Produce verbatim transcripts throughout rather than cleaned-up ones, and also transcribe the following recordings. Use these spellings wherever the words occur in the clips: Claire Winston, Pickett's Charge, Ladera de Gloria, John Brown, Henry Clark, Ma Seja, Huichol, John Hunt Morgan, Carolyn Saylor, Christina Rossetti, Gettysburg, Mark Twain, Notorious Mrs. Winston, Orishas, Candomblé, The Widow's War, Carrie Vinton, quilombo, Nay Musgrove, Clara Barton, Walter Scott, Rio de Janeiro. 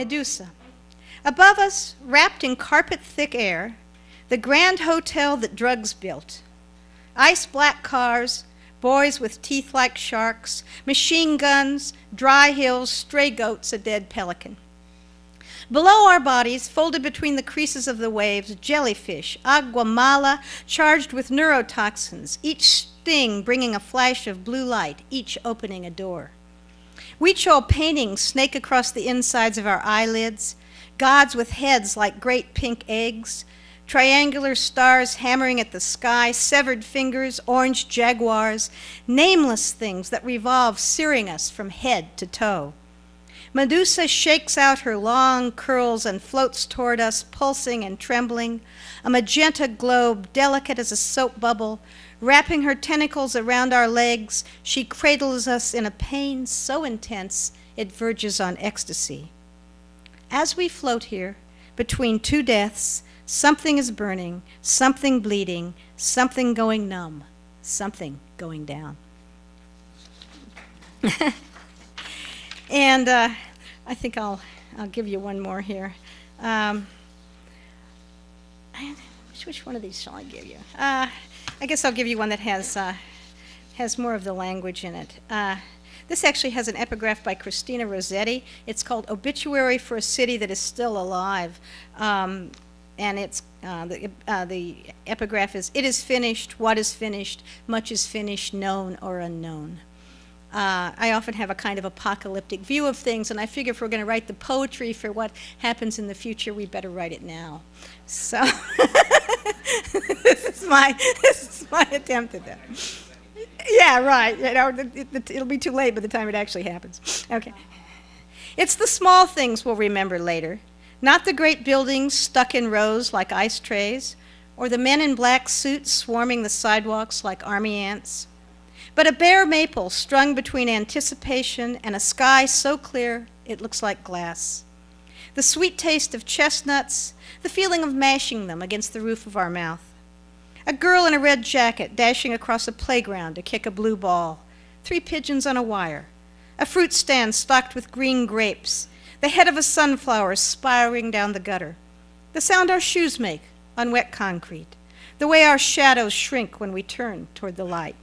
Medusa. Above us, wrapped in carpet-thick air, the grand hotel that drugs built. Ice-black cars, boys with teeth like sharks, machine guns, dry hills, stray goats, a dead pelican. Below our bodies, folded between the creases of the waves, jellyfish, agua mala, charged with neurotoxins, each sting bringing a flash of blue light, each opening a door. Huichol paintings snake across the insides of our eyelids, gods with heads like great pink eggs, triangular stars hammering at the sky, severed fingers, orange jaguars, nameless things that revolve, searing us from head to toe. Medusa shakes out her long curls and floats toward us, pulsing and trembling, a magenta globe, delicate as a soap bubble. Wrapping her tentacles around our legs, she cradles us in a pain so intense it verges on ecstasy. As we float here, between two deaths, something is burning, something bleeding, something going numb, something going down. And uh, I think I'll, I'll give you one more here. Um, which, which one of these shall I give you? Uh, I guess I'll give you one that has, uh, has more of the language in it. Uh, this actually has an epigraph by Christina Rossetti. It's called Obituary for a City That Is Still Alive. Um, and it's, uh, the, uh, the epigraph is, it is finished, what is finished, much is finished, known or unknown. Uh, I often have a kind of apocalyptic view of things, and I figure if we're going to write the poetry for what happens in the future, we better write it now. So this is my this is my attempt at that. Yeah, right. You know, it, it, it'll be too late by the time it actually happens. Okay. It's the small things we'll remember later, not the great buildings stuck in rows like ice trays, or the men in black suits swarming the sidewalks like army ants. But a bare maple strung between anticipation and a sky so clear it looks like glass. The sweet taste of chestnuts, the feeling of mashing them against the roof of our mouth. A girl in a red jacket dashing across a playground to kick a blue ball. Three pigeons on a wire. A fruit stand stocked with green grapes. The head of a sunflower spiraling down the gutter. The sound our shoes make on wet concrete. The way our shadows shrink when we turn toward the light.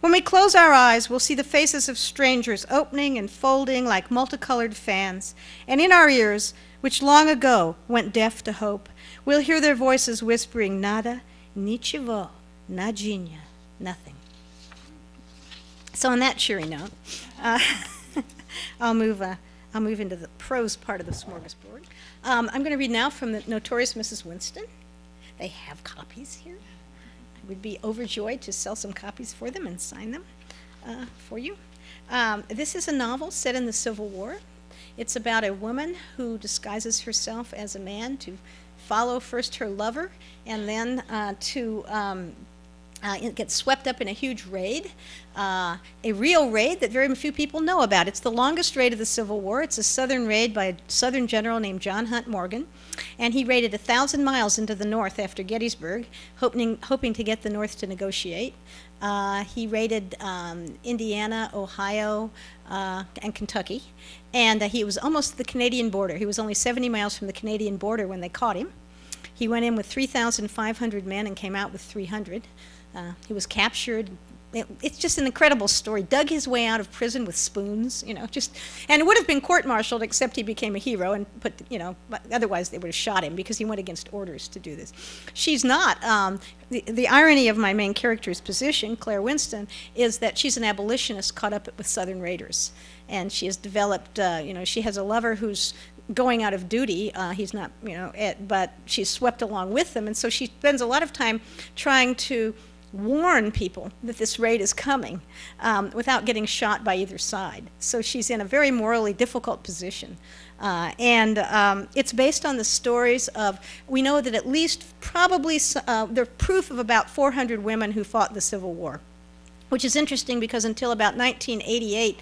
When we close our eyes, we'll see the faces of strangers opening and folding like multicolored fans, and in our ears, which long ago went deaf to hope, we'll hear their voices whispering nada, nichivo, najinya, nothing. So on that cheery note, uh, I'll move, uh, I'll move into the prose part of the smorgasbord. Um, I'm going to read now from the Notorious Missus Winston. They have copies here. We'd be overjoyed to sell some copies for them and sign them uh, for you. Um, this is a novel set in the Civil War. It's about a woman who disguises herself as a man to follow first her lover and then uh, to um, uh, get swept up in a huge raid, uh, a real raid that very few people know about. It's the longest raid of the Civil War. It's a southern raid by a southern general named John Hunt Morgan. And he raided a thousand miles into the north after Gettysburg, hoping, hoping to get the North to negotiate. Uh, he raided um, Indiana, Ohio, uh, and Kentucky. And uh, he was almost at the Canadian border. He was only seventy miles from the Canadian border when they caught him. He went in with three thousand five hundred men and came out with three hundred. Uh, he was captured. It, it's just an incredible story. Dug his way out of prison with spoons, you know, just, and it would have been court-martialed except he became a hero and put, you know, but otherwise they would have shot him because he went against orders to do this. She's not. Um, the, the irony of my main character's position, Claire Winston, is that she's an abolitionist caught up with Southern raiders. And she has developed, uh, you know, she has a lover who's going out of duty. Uh, he's not, you know, it, but she's swept along with them. And so she spends a lot of time trying to warn people that this raid is coming um, without getting shot by either side. So she's in a very morally difficult position. Uh, and um, it's based on the stories of, we know that at least probably, uh, the proof of about four hundred women who fought the Civil War. which is interesting because until about nineteen eighty-eight,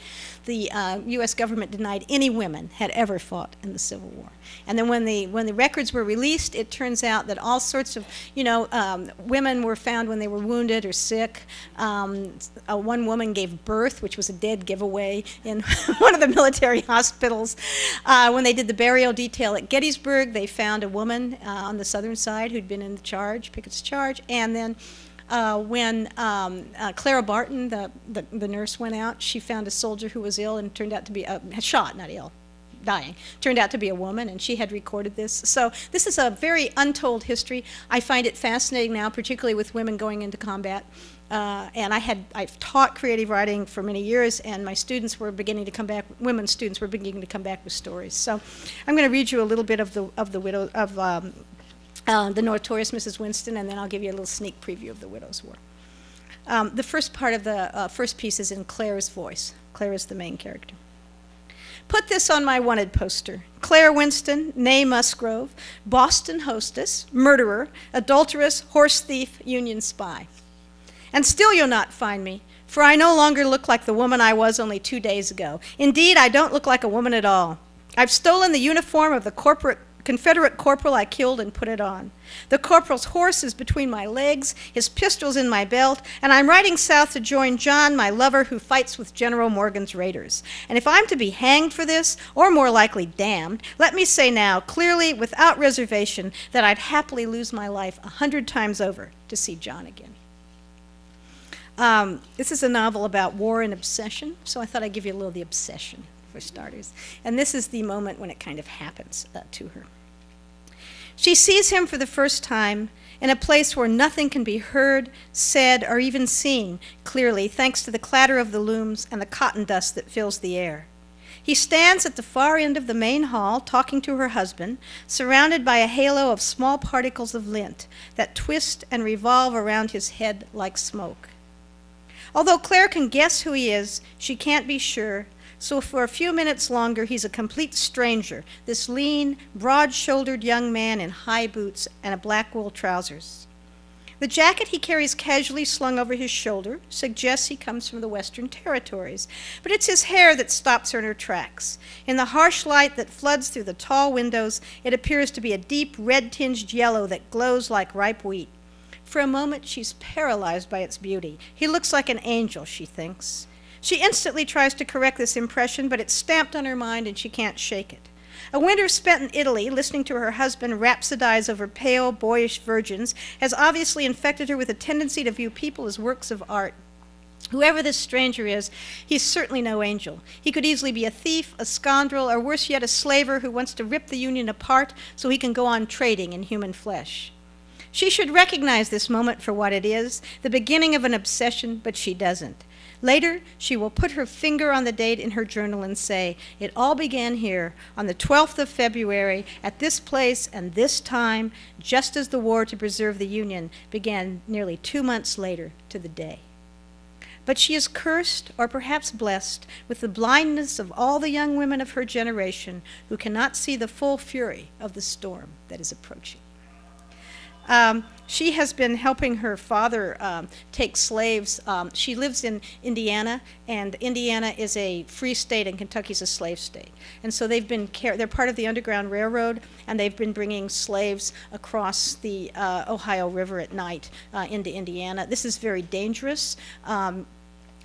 the uh, U S government denied any women had ever fought in the Civil War. And then when the, when the records were released, it turns out that all sorts of, you know, um, women were found when they were wounded or sick. Um, uh, one woman gave birth, which was a dead giveaway in one of the military hospitals. Uh, when they did the burial detail at Gettysburg, they found a woman uh, on the southern side who'd been in the charge, Pickett's Charge, and then Uh, when um, uh, Clara Barton, the, the, the nurse, went out, she found a soldier who was ill and turned out to be, uh, shot, not ill, dying, turned out to be a woman, and she had recorded this. So this is a very untold history. I find it fascinating now, particularly with women going into combat. Uh, and I had, I've taught creative writing for many years, and my students were beginning to come back, women students were beginning to come back with stories. So I'm going to read you a little bit of the, of the widow, of um, Uh, the Notorious Missus Winston, and then I'll give you a little sneak preview of The Widow's War. Um, the first part of the uh, first piece is in Claire's voice. Claire is the main character. Put this on my wanted poster. Claire Winston, Nay Musgrove, Boston hostess, murderer, adulteress, horse thief, Union spy. And still you'll not find me, for I no longer look like the woman I was only two days ago. Indeed, I don't look like a woman at all. I've stolen the uniform of the corporate Confederate corporal I killed and put it on. The corporal's horse is between my legs, his pistol's in my belt, and I'm riding south to join John, my lover, who fights with General Morgan's raiders. And if I'm to be hanged for this, or more likely damned, let me say now, clearly, without reservation, that I'd happily lose my life a hundred times over to see John again. Um, this is a novel about war and obsession, so I thought I'd give you a little of the obsession for starters. And this is the moment when it kind of happens uh, to her. She sees him for the first time in a place where nothing can be heard, said, or even seen clearly, thanks to the clatter of the looms and the cotton dust that fills the air. He stands at the far end of the main hall, talking to her husband, surrounded by a halo of small particles of lint that twist and revolve around his head like smoke. Although Claire can guess who he is, she can't be sure. So for a few minutes longer, he's a complete stranger, this lean, broad-shouldered young man in high boots and a black wool trousers. The jacket he carries casually slung over his shoulder suggests he comes from the Western Territories, but it's his hair that stops her in her tracks. In the harsh light that floods through the tall windows, it appears to be a deep, red-tinged yellow that glows like ripe wheat. For a moment, she's paralyzed by its beauty. He looks like an angel, she thinks. She instantly tries to correct this impression, but it's stamped on her mind and she can't shake it. A winter spent in Italy, listening to her husband rhapsodize over pale, boyish virgins, has obviously infected her with a tendency to view people as works of art. Whoever this stranger is, he's certainly no angel. He could easily be a thief, a scoundrel, or worse yet, a slaver who wants to rip the Union apart so he can go on trading in human flesh. She should recognize this moment for what it is, the beginning of an obsession, but she doesn't. Later, she will put her finger on the date in her journal and say, it all began here, on the twelfth of February, at this place and this time, just as the war to preserve the Union began nearly two months later to the day. But she is cursed, or perhaps blessed, with the blindness of all the young women of her generation who cannot see the full fury of the storm that is approaching. Um, she has been helping her father um, take slaves. Um, she lives in Indiana, and Indiana is a free state, and Kentucky's a slave state. And so they've been car they're part of the Underground Railroad, and they've been bringing slaves across the uh, Ohio River at night uh, into Indiana. This is very dangerous. Um,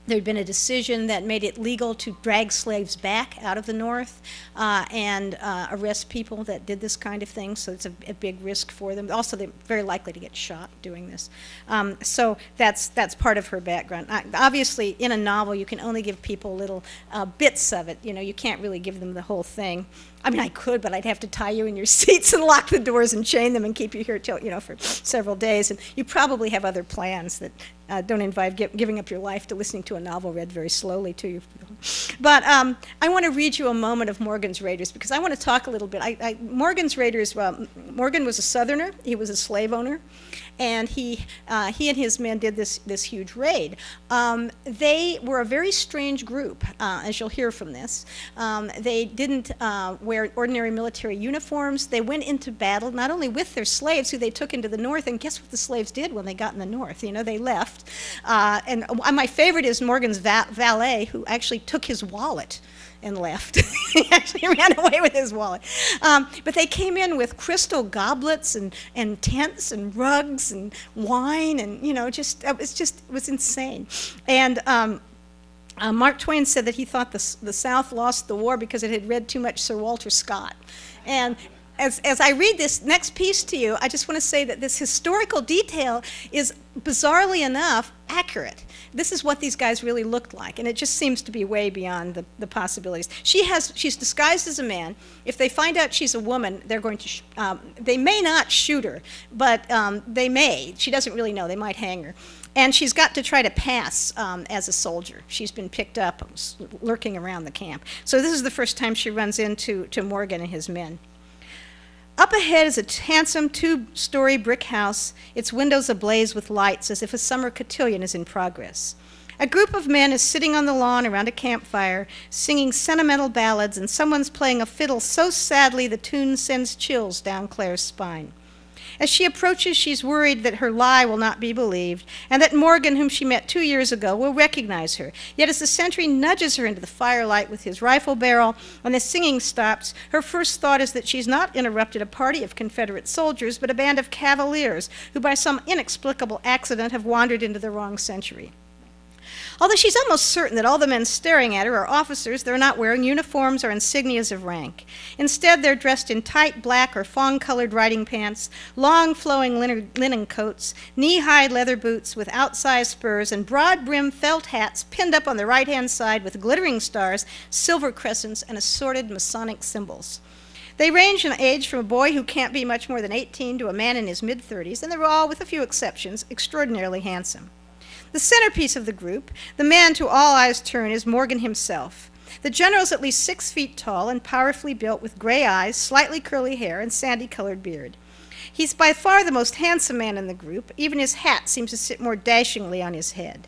There had been a decision that made it legal to drag slaves back out of the North uh, and uh, arrest people that did this kind of thing, so it's a, a big risk for them. Also, they're very likely to get shot doing this. Um, so that's, that's part of her background. I, obviously, in a novel, you can only give people little uh, bits of it. You know, you can't really give them the whole thing. I mean, I could, but I'd have to tie you in your seats and lock the doors and chain them and keep you here till, you know, for several days. And you probably have other plans that uh, don't involve gi giving up your life to listening to a novel read very slowly to you. But um, I want to read you a moment of Morgan's raiders, because I want to talk a little bit. I, I, Morgan's raiders, well, Morgan was a Southerner. He was a slave owner. And he, uh, he and his men did this, this huge raid. Um, they were a very strange group, uh, as you'll hear from this. Um, they didn't... Uh, wear ordinary military uniforms. They went into battle, not only with their slaves, who they took into the North, and guess what the slaves did when they got in the North? You know, they left. Uh, and my favorite is Morgan's va valet, who actually took his wallet and left. He actually ran away with his wallet. Um, but they came in with crystal goblets and, and tents and rugs and wine, and, you know, just, it was just, it was insane. And um, uh, Mark Twain said that he thought the, the South lost the war because it had read too much Sir Walter Scott. And as, as I read this next piece to you, I just want to say that this historical detail is, bizarrely enough, accurate. This is what these guys really looked like, and it just seems to be way beyond the, the possibilities. She has, she's disguised as a man. If they find out she's a woman, they're going to, sh um, they may not shoot her, but um, they may. She doesn't really know. They might hang her. And she's got to try to pass um, as a soldier. She's been picked up lurking around the camp. So this is the first time she runs into to Morgan and his men. Up ahead is a handsome two-story brick house, its windows ablaze with lights as if a summer cotillion is in progress. A group of men is sitting on the lawn around a campfire, singing sentimental ballads, and someone's playing a fiddle so sadly the tune sends chills down Claire's spine. As she approaches, she's worried that her lie will not be believed, and that Morgan, whom she met two years ago, will recognize her. Yet as the sentry nudges her into the firelight with his rifle barrel, and the singing stops, her first thought is that she's not interrupted a party of Confederate soldiers, but a band of cavaliers who by some inexplicable accident have wandered into the wrong century. Although she's almost certain that all the men staring at her are officers, they're not wearing uniforms or insignias of rank. Instead, they're dressed in tight black or fawn-colored riding pants, long flowing linen coats, knee-high leather boots with outsized spurs, and broad-brimmed felt hats pinned up on the right-hand side with glittering stars, silver crescents, and assorted Masonic symbols. They range in age from a boy who can't be much more than eighteen to a man in his mid-thirties, and they're all, with a few exceptions, extraordinarily handsome. The centerpiece of the group, the man to all eyes turn, is Morgan himself. The general is at least six feet tall and powerfully built, with gray eyes, slightly curly hair, and sandy-colored beard. He's by far the most handsome man in the group. Even his hat seems to sit more dashingly on his head.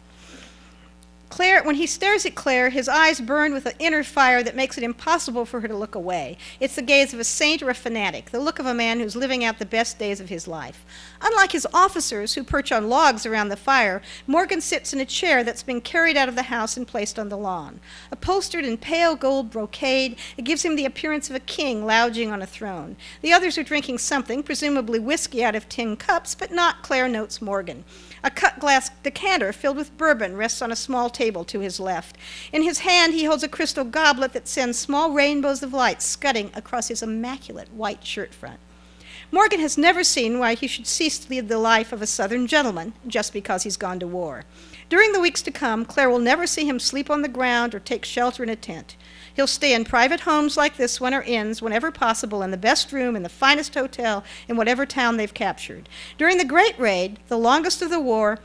Claire, when he stares at Claire, his eyes burn with an inner fire that makes it impossible for her to look away. It's the gaze of a saint or a fanatic, the look of a man who's living out the best days of his life. Unlike his officers, who perch on logs around the fire, Morgan sits in a chair that's been carried out of the house and placed on the lawn. Upholstered in pale gold brocade, it gives him the appearance of a king lounging on a throne. The others are drinking something, presumably whiskey out of tin cups, but not, Claire notes, Morgan. A cut-glass decanter filled with bourbon rests on a small table to his left. In his hand, he holds a crystal goblet that sends small rainbows of light scudding across his immaculate white shirt front. Morgan has never seen why he should cease to lead the life of a Southern gentleman just because he's gone to war. During the weeks to come, Claire will never see him sleep on the ground or take shelter in a tent. He'll stay in private homes like this one or inns whenever possible, in the best room, in the finest hotel, in whatever town they've captured. During the Great Raid, the longest of the war,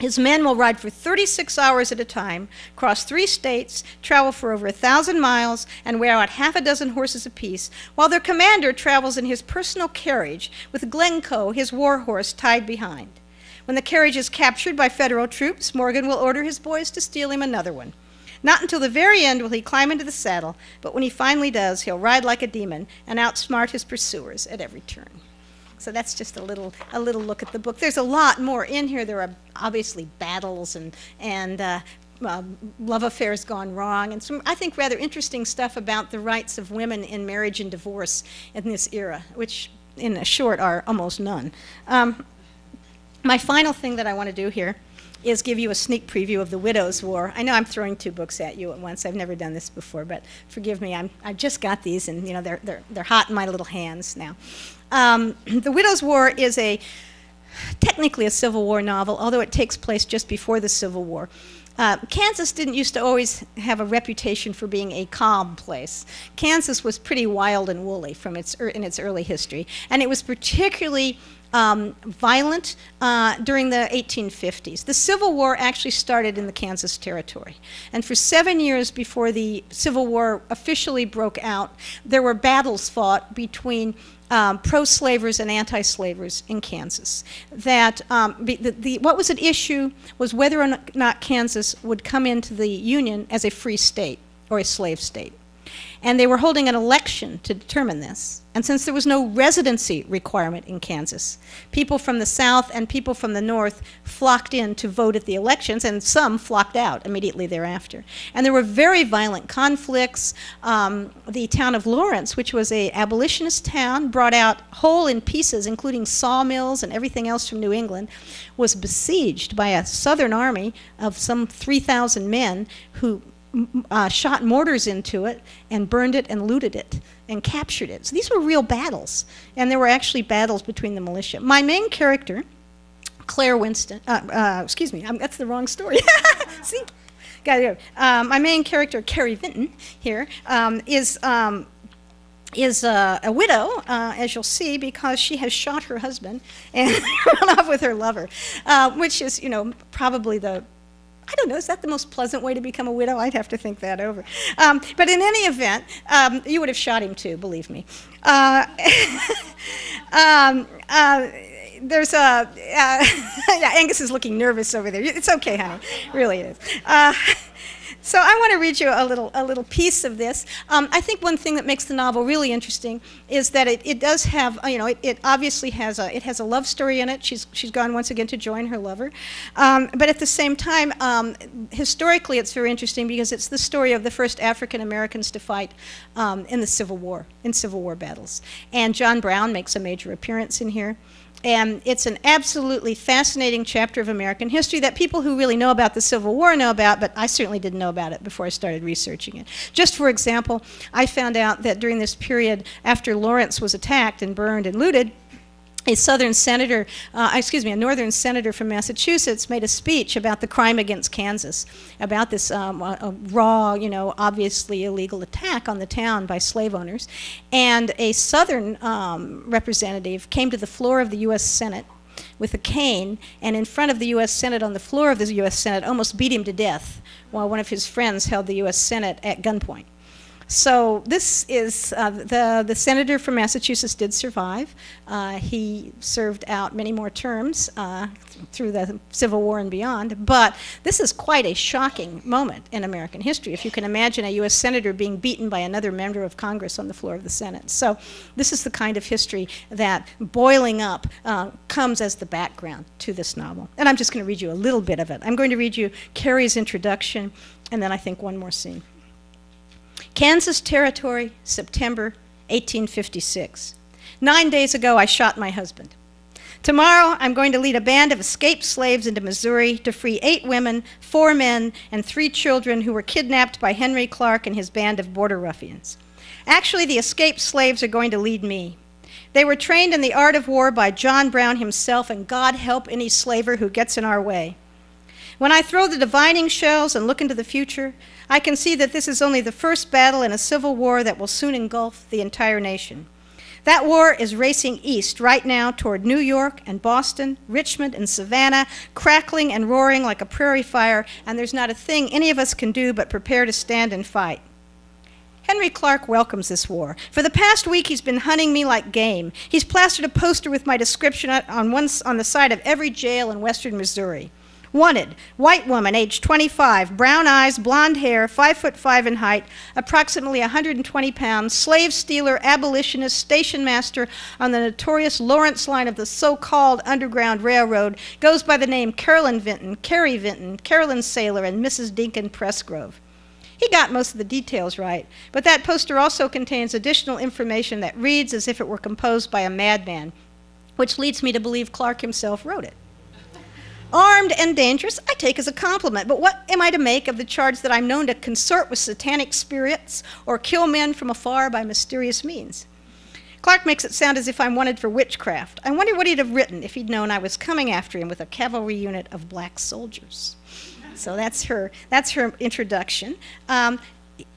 his men will ride for thirty-six hours at a time, cross three states, travel for over a thousand miles, and wear out half a dozen horses apiece, while their commander travels in his personal carriage with Glencoe, his war horse, tied behind. When the carriage is captured by Federal troops, Morgan will order his boys to steal him another one. Not until the very end will he climb into the saddle, but when he finally does, he'll ride like a demon and outsmart his pursuers at every turn. So that's just a little, a little look at the book. There's a lot more in here. There are obviously battles and, and uh, uh, love affairs gone wrong, and some, I think, rather interesting stuff about the rights of women in marriage and divorce in this era, which in a short are almost none. Um, my final thing that I want to do here is give you a sneak preview of The Widow's War. I know I'm throwing two books at you at once. I've never done this before, but forgive me. I'm, I've just got these, and you know they're, they're, they're hot in my little hands now. Um, The Widow's War is a technically a Civil War novel, although it takes place just before the Civil War. Uh, Kansas didn't used to always have a reputation for being a calm place. Kansas was pretty wild and woolly from its er, in its early history, and it was particularly Um, violent uh, during the eighteen fifties. The Civil War actually started in the Kansas Territory. And for seven years before the Civil War officially broke out, there were battles fought between um, pro-slavers and anti-slavers in Kansas. That um, the, the, what was at issue was whether or not Kansas would come into the Union as a free state or a slave state. and they were holding an election to determine this. And since there was no residency requirement in Kansas, people from the South and people from the North flocked in to vote at the elections, and some flocked out immediately thereafter. And there were very violent conflicts. Um, the town of Lawrence, which was an abolitionist town, brought out whole in pieces, including sawmills and everything else from New England, was besieged by a Southern army of some three thousand men who Uh, shot mortars into it and burned it and looted it and captured it. So these were real battles, and there were actually battles between the militia. My main character, Claire Winston, uh, uh, excuse me, I'm, that's the wrong story. See, got it. Um, my main character, Carrie Vinton, here um, is um, is uh, a widow, uh, as you'll see, because she has shot her husband and run off with her lover, uh, which is, you know, probably the I don't know, is that the most pleasant way to become a widow? I'd have to think that over. Um, but in any event, um, you would have shot him too, believe me. Uh, um, uh, there's a, uh, yeah, Angus is looking nervous over there. It's okay, honey, it really is. Uh, so I want to read you a little, a little piece of this. Um, I think one thing that makes the novel really interesting is that it, it does have, you know, it, it obviously has a, it has a love story in it. She's, she's gone once again to join her lover. Um, but at the same time, um, historically it's very interesting because it's the story of the first African Americans to fight um, in the Civil War, in Civil War battles. And John Brown makes a major appearance in here. And it's an absolutely fascinating chapter of American history that people who really know about the Civil War know about, but I certainly didn't know about it before I started researching it. Just for example, I found out that during this period after Lawrence was attacked and burned and looted, a southern senator, uh, excuse me, a northern senator from Massachusetts made a speech about the crime against Kansas, about this um, a, a raw, you know, obviously illegal attack on the town by slave owners. And a southern um, representative came to the floor of the U S Senate with a cane, and in front of the U S Senate, on the floor of the U S Senate, almost beat him to death while one of his friends held the U S Senate at gunpoint. So this is, uh, the, the senator from Massachusetts did survive. Uh, he served out many more terms uh, through the Civil War and beyond, but this is quite a shocking moment in American history, if you can imagine a U S senator being beaten by another member of Congress on the floor of the Senate. So this is the kind of history that, boiling up, uh, comes as the background to this novel. And I'm just going to read you a little bit of it. I'm going to read you Carrie's introduction, and then I think one more scene. Kansas Territory, September eighteen fifty-six. Nine days ago, I shot my husband. Tomorrow, I'm going to lead a band of escaped slaves into Missouri to free eight women, four men, and three children who were kidnapped by Henry Clark and his band of border ruffians. Actually, the escaped slaves are going to lead me. They were trained in the art of war by John Brown himself, and God help any slaver who gets in our way. When I throw the divining shells and look into the future, I can see that this is only the first battle in a civil war that will soon engulf the entire nation. That war is racing east right now toward New York and Boston, Richmond and Savannah, crackling and roaring like a prairie fire, and there's not a thing any of us can do but prepare to stand and fight. Henry Clark welcomes this war. For the past week, he's been hunting me like game. He's plastered a poster with my description on, one, on the side of every jail in western Missouri. Wanted, white woman, age twenty-five, brown eyes, blonde hair, five foot five in height, approximately one hundred twenty pounds, slave stealer, abolitionist, station master on the notorious Lawrence line of the so-called Underground Railroad, goes by the name Carolyn Vinton, Carrie Vinton, Carolyn Saylor, and Missus Dinkin Pressgrove. He got most of the details right, but that poster also contains additional information that reads as if it were composed by a madman, which leads me to believe Clark himself wrote it. Armed and dangerous, I take as a compliment, but what am I to make of the charge that I'm known to consort with satanic spirits or kill men from afar by mysterious means? Clark makes it sound as if I'm wanted for witchcraft. I wonder what he'd have written if he'd known I was coming after him with a cavalry unit of black soldiers. So that's her, that's her introduction. Um,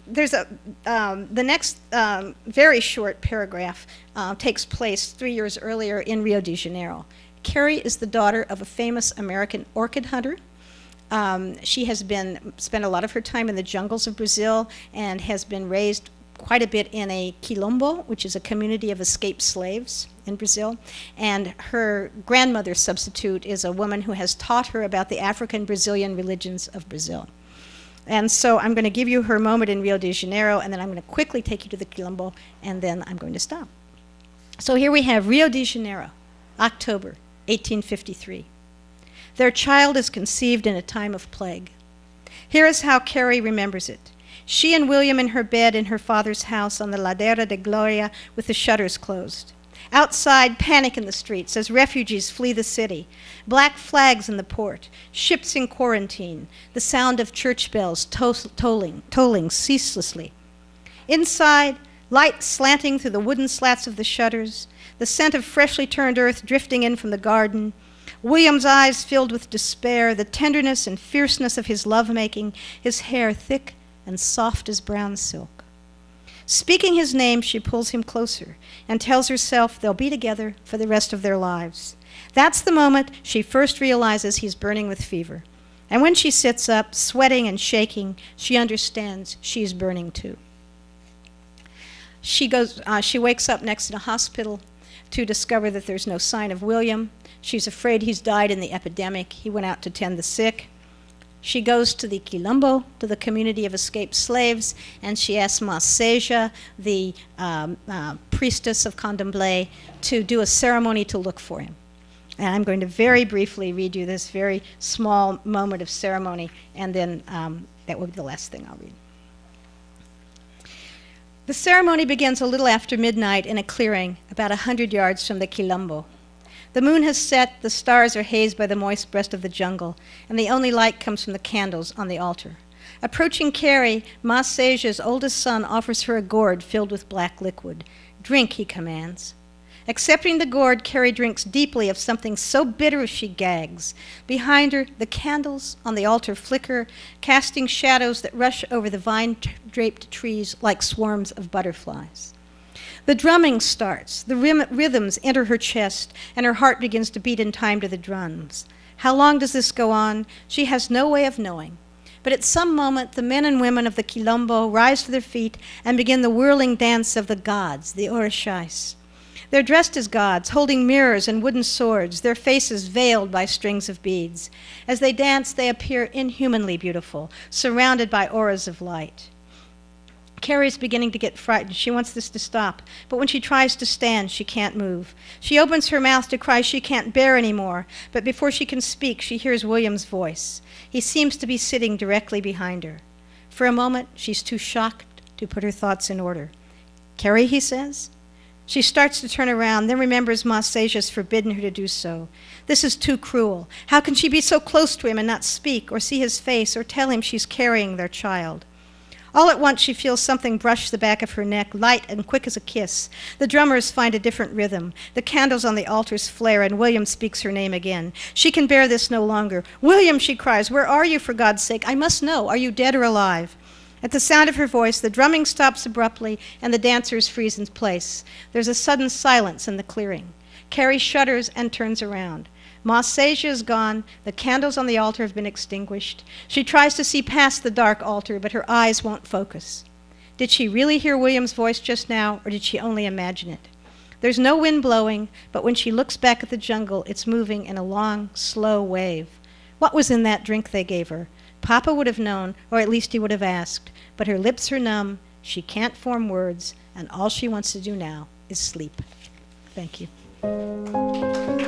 There's a, um, the next um, very short paragraph uh, takes place three years earlier in Rio de Janeiro. Carrie is the daughter of a famous American orchid hunter. Um, she has been spent a lot of her time in the jungles of Brazil and has been raised quite a bit in a quilombo, which is a community of escaped slaves in Brazil. And her grandmother substitute is a woman who has taught her about the African Brazilian religions of Brazil. And so I'm going to give you her moment in Rio de Janeiro, and then I'm going to quickly take you to the Quilombo, and then I'm going to stop. So here we have Rio de Janeiro, October eighteen fifty-three. Their child is conceived in a time of plague. Here is how Carrie remembers it. She and William in her bed in her father's house on the Ladera de Gloria with the shutters closed. Outside, panic in the streets as refugees flee the city. Black flags in the port, ships in quarantine, the sound of church bells tolling, tolling ceaselessly. Inside, light slanting through the wooden slats of the shutters, the scent of freshly turned earth drifting in from the garden. William's eyes filled with despair, the tenderness and fierceness of his lovemaking, his hair thick and soft as brown silk. Speaking his name, she pulls him closer and tells herself they'll be together for the rest of their lives. That's the moment she first realizes he's burning with fever. And when she sits up, sweating and shaking, she understands she's burning too. She goes, uh, she wakes up next in a hospital to discover that there's no sign of William. She's afraid he's died in the epidemic. He went out to tend the sick. She goes to the Quilombo, to the community of escaped slaves, and she asks Ma Seja, the um, uh, priestess of Candomblé, to do a ceremony to look for him. And I'm going to very briefly read you this very small moment of ceremony, and then um, that will be the last thing I'll read. The ceremony begins a little after midnight in a clearing, about a hundred yards from the Quilombo. The moon has set, the stars are hazed by the moist breast of the jungle, and the only light comes from the candles on the altar. Approaching Carrie, Ma Seja's oldest son offers her a gourd filled with black liquid. Drink, he commands. Accepting the gourd, Carrie drinks deeply of something so bitter she gags. Behind her, the candles on the altar flicker, casting shadows that rush over the vine-draped trees like swarms of butterflies. The drumming starts, the rhythms enter her chest, and her heart begins to beat in time to the drums. How long does this go on? She has no way of knowing. But at some moment, the men and women of the Quilombo rise to their feet and begin the whirling dance of the gods, the Orishas. They're dressed as gods, holding mirrors and wooden swords, their faces veiled by strings of beads. As they dance, they appear inhumanly beautiful, surrounded by auras of light. Carrie's beginning to get frightened. She wants this to stop. But when she tries to stand, she can't move. She opens her mouth to cry she can't bear anymore. But before she can speak, she hears William's voice. He seems to be sitting directly behind her. For a moment, she's too shocked to put her thoughts in order. "Carrie," he says. She starts to turn around, then remembers Ma Seja's forbidden her to do so. This is too cruel. How can she be so close to him and not speak or see his face or tell him she's carrying their child? All at once, she feels something brush the back of her neck, light and quick as a kiss. The drummers find a different rhythm. The candles on the altars flare, and William speaks her name again. She can bear this no longer. "William," she cries, "where are you, for God's sake? I must know. Are you dead or alive?" At the sound of her voice, the drumming stops abruptly, and the dancers freeze in place. There's a sudden silence in the clearing. Carrie shudders and turns around. Ma Seja is gone. The candles on the altar have been extinguished. She tries to see past the dark altar, but her eyes won't focus. Did she really hear William's voice just now, or did she only imagine it? There's no wind blowing, but when she looks back at the jungle, it's moving in a long, slow wave. What was in that drink they gave her? Papa would have known, or at least he would have asked. But her lips are numb. She can't form words, and all she wants to do now is sleep. Thank you.